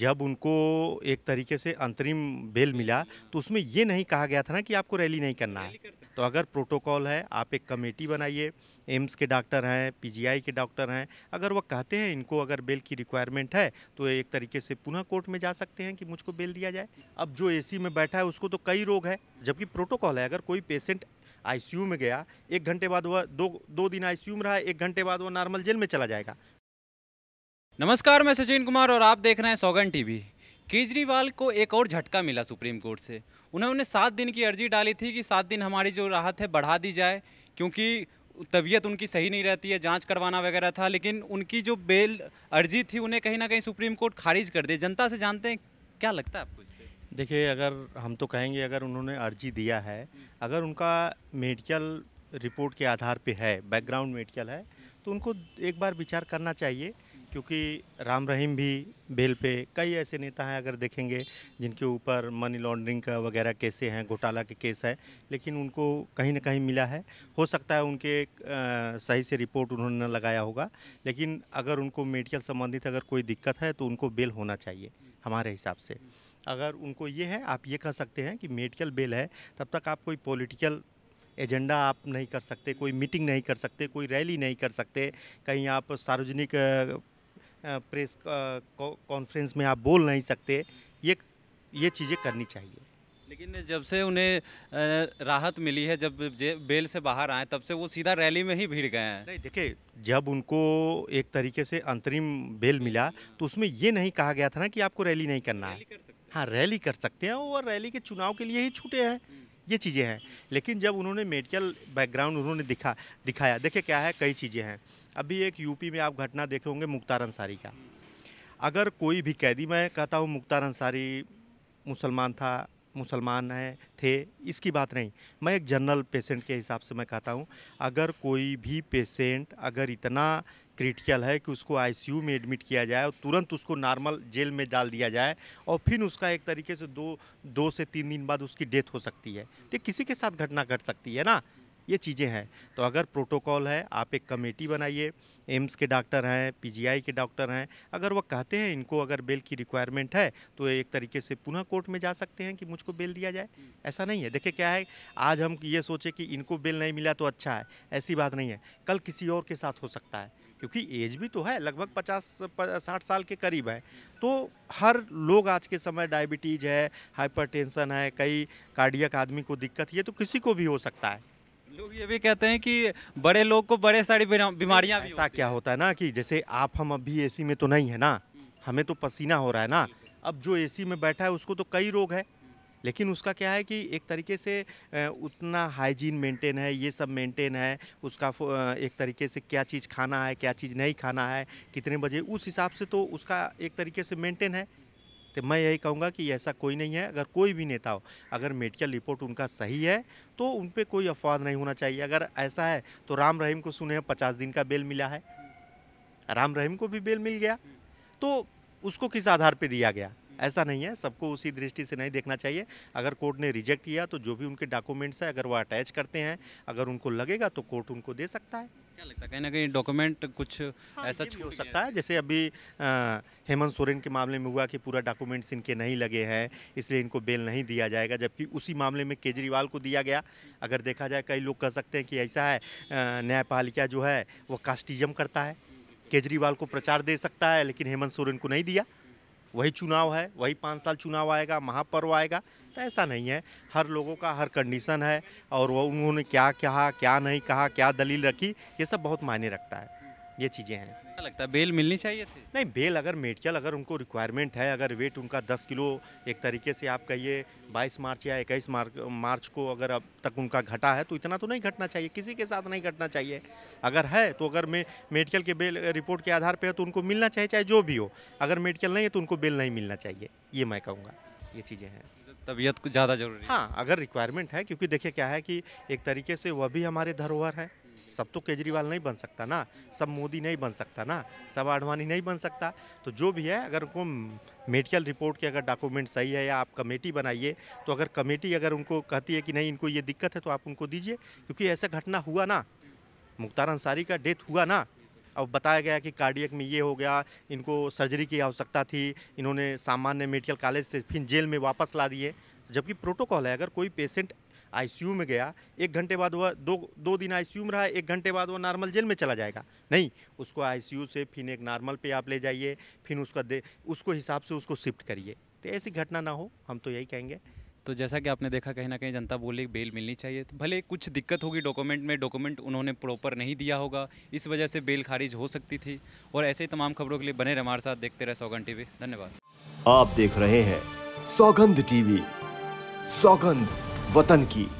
जब उनको एक तरीके से अंतरिम बेल मिला तो उसमें ये नहीं कहा गया था ना कि आपको रैली नहीं करना है। तो अगर प्रोटोकॉल है, आप एक कमेटी बनाइए, एम्स के डॉक्टर हैं, पीजीआई के डॉक्टर हैं, अगर वो कहते हैं इनको अगर बेल की रिक्वायरमेंट है तो एक तरीके से पुनः कोर्ट में जा सकते हैं कि मुझको बेल दिया जाए। अब जो एसी में बैठा है उसको तो कई रोग है, जबकि प्रोटोकॉल है अगर कोई पेशेंट आईसीयू में गया, एक घंटे बाद वह दो दिन आईसीयू में रहा, एक घंटे बाद वह नॉर्मल जेल में चला जाएगा। नमस्कार, मैं सचिन कुमार और आप देख रहे हैं सौगंध टीवी। केजरीवाल को एक और झटका मिला सुप्रीम कोर्ट से। उन्होंने 7 दिन की अर्जी डाली थी कि 7 दिन हमारी जो राहत है बढ़ा दी जाए, क्योंकि तबीयत उनकी सही नहीं रहती है, जांच करवाना वगैरह था, लेकिन उनकी जो बेल अर्जी थी उन्हें कहीं ना कहीं सुप्रीम कोर्ट खारिज कर दे। जनता से जानते हैं, क्या लगता है आपको? देखिए, अगर हम तो कहेंगे अगर उन्होंने अर्जी दिया है, अगर उनका मेडिकल रिपोर्ट के आधार पे है, बैकग्राउंड मेडिकल है, तो उनको एक बार विचार करना चाहिए, क्योंकि राम रहीम भी बेल पे, कई ऐसे नेता हैं अगर देखेंगे जिनके ऊपर मनी लॉन्ड्रिंग का वगैरह केसे हैं, घोटाला के केस हैं, लेकिन उनको कहीं ना कहीं मिला है। हो सकता है उनके सही से रिपोर्ट उन्होंने न लगाया होगा, लेकिन अगर उनको मेडिकल संबंधित अगर कोई दिक्कत है तो उनको बेल होना चाहिए हमारे हिसाब से। अगर उनको ये है, आप ये कह सकते हैं कि मेडिकल बेल है, तब तक आप कोई पॉलिटिकल एजेंडा आप नहीं कर सकते, कोई मीटिंग नहीं कर सकते, कोई रैली नहीं कर सकते, कहीं आप सार्वजनिक प्रेस कॉन्फ्रेंस में आप बोल नहीं सकते, ये चीज़ें करनी चाहिए। लेकिन जब से उन्हें राहत मिली है, जब बेल से बाहर आए, तब से वो सीधा रैली में ही भीड़ गए हैं। नहीं, देखिए, जब उनको एक तरीके से अंतरिम बेल मिला तो उसमें ये नहीं कहा गया था ना कि आपको रैली नहीं करना है। हाँ, रैली कर सकते हैं और रैली के चुनाव के लिए ही छूटे हैं, ये चीज़ें हैं। लेकिन जब उन्होंने मेडिकल बैकग्राउंड उन्होंने दिखाया, देखिए क्या है, कई चीज़ें हैं। अभी एक यूपी में आप घटना देखे होंगे मुख्तार अंसारी का। अगर कोई भी कैदी, मैं कहता हूँ मुख्तार अंसारी मुसलमान था, मुसलमान है थे, इसकी बात नहीं, मैं एक जनरल पेशेंट के हिसाब से मैं कहता हूँ, अगर कोई भी पेशेंट अगर इतना क्रिटिकल है कि उसको आईसीयू में एडमिट किया जाए और तुरंत उसको नॉर्मल जेल में डाल दिया जाए और फिर उसका एक तरीके से 2 से 3 दिन बाद उसकी डेथ हो सकती है, तो किसी के साथ घटना घट सकती है ना, ये चीज़ें हैं। तो अगर प्रोटोकॉल है, आप एक कमेटी बनाइए, एम्स के डॉक्टर हैं, पीजीआई के डॉक्टर हैं, अगर वो कहते हैं इनको अगर बेल की रिक्वायरमेंट है तो एक तरीके से पुनः कोर्ट में जा सकते हैं कि मुझको बेल दिया जाए। ऐसा नहीं है, देखिए क्या है, आज हम ये सोचे कि इनको बेल नहीं मिला तो अच्छा है, ऐसी बात नहीं है, कल किसी और के साथ हो सकता है, क्योंकि एज भी तो है, लगभग 50-60 साल के करीब है। तो हर लोग आज के समय डायबिटीज़ है, हाइपरटेंशन है, कई कार्डियक आदमी को दिक्कत है, तो किसी को भी हो सकता है। लोग ये भी कहते हैं कि बड़े लोग को बड़े सारी बीमारियाँ, ऐसा क्या होता है ना कि जैसे आप, हम अभी एसी में तो नहीं है ना, हमें तो पसीना हो रहा है ना, अब जो एसी में बैठा है उसको तो कई रोग है, लेकिन उसका क्या है कि एक तरीके से उतना हाइजीन मेंटेन है, ये सब मेंटेन है, उसका एक तरीके से क्या चीज़ खाना है, क्या चीज़ नहीं खाना है, कितने बजे, उस हिसाब से तो उसका एक तरीके से मेंटेन है। तो मैं यही कहूँगा कि ऐसा कोई नहीं है, अगर कोई भी नेता हो, अगर मेडिकल रिपोर्ट उनका सही है तो उन पर कोई अफवाह नहीं होना चाहिए। अगर ऐसा है तो राम रहीम को सुने 50 दिन का बेल मिला है, राम रहीम को भी बेल मिल गया, तो उसको किस आधार पे दिया गया? ऐसा नहीं है, सबको उसी दृष्टि से नहीं देखना चाहिए। अगर कोर्ट ने रिजेक्ट किया तो जो भी उनके डॉक्यूमेंट्स है अगर वो अटैच करते हैं, अगर उनको लगेगा तो कोर्ट उनको दे सकता है। क्या लगता है, कहीं ना कहीं डॉक्यूमेंट कुछ ऐसा छूट सकता है, जैसे अभी हेमंत सोरेन के मामले में हुआ कि पूरा डॉक्यूमेंट्स इनके नहीं लगे हैं इसलिए इनको बेल नहीं दिया जाएगा, जबकि उसी मामले में केजरीवाल को दिया गया। अगर देखा जाए, कई लोग कह सकते हैं कि ऐसा है न्यायपालिका जो है वो कास्टिज्म करता है, केजरीवाल को प्रचार दे सकता है लेकिन हेमंत सोरेन को नहीं दिया। वही चुनाव है, वही 5 साल चुनाव आएगा, महापर्व आएगा, तो ऐसा नहीं है, हर लोगों का हर कंडीशन है और वो उन्होंने क्या कहा, क्या नहीं कहा, क्या दलील रखी, ये सब बहुत मायने रखता है, ये चीज़ें हैं। क्या लगता है, बेल मिलनी चाहिए थी? नहीं, बेल अगर मेडिकल अगर उनको रिक्वायरमेंट है, अगर वेट उनका 10 किलो एक तरीके से आप कहिए 22 मार्च या 21 मार्च को अगर अब तक उनका घटा है तो इतना तो नहीं घटना चाहिए, किसी के साथ नहीं घटना चाहिए। अगर है तो अगर मेडिकल के बेल रिपोर्ट के आधार पर है तो उनको मिलना चाहिए, चाहे जो भी हो। अगर मेडिकल नहीं है तो उनको बेल नहीं मिलना चाहिए, ये मैं कहूँगा, ये चीज़ें हैं। तबीयत को ज़्यादा जरूरी है। हाँ, अगर रिक्वायरमेंट है, क्योंकि देखिए क्या है कि एक तरीके से वह भी हमारे धरोहर हैं, सब तो केजरीवाल नहीं बन सकता ना, सब मोदी नहीं बन सकता ना, सब आडवाणी नहीं बन सकता। तो जो भी है, अगर उनको मेडिकल रिपोर्ट के अगर डॉक्यूमेंट सही है या आप कमेटी बनाइए, तो अगर कमेटी अगर उनको कहती है कि नहीं इनको ये दिक्कत है तो आप उनको दीजिए, क्योंकि ऐसा घटना हुआ ना, मुख्तार अंसारी का डेथ हुआ ना, अब बताया गया कि कार्डियक में ये हो गया, इनको सर्जरी की आवश्यकता थी, इन्होंने सामान्य मेडिकल कॉलेज से फिर जेल में वापस ला दिए। जबकि प्रोटोकॉल है, अगर कोई पेशेंट आईसीयू में गया, एक घंटे बाद वह दो दिन आईसीयू में रहा, एक घंटे बाद वह नॉर्मल जेल में चला जाएगा, नहीं, उसको आईसीयू से फिर एक नॉर्मल पे आप ले जाइए, फिर उसको हिसाब से उसको शिफ्ट करिए। तो ऐसी घटना ना हो, हम तो यही कहेंगे। तो जैसा कि आपने देखा कहीं ना कहीं जनता बोली बेल मिलनी चाहिए, तो भले कुछ दिक्कत होगी डॉक्यूमेंट में, डॉक्यूमेंट उन्होंने प्रॉपर नहीं दिया होगा, इस वजह से बेल खारिज हो सकती थी। और ऐसे ही तमाम खबरों के लिए बने रहे हमारे साथ, देखते रहे सौगंध टीवी। धन्यवाद। आप देख रहे हैं सौगंध टीवी, सौगंध वतन की।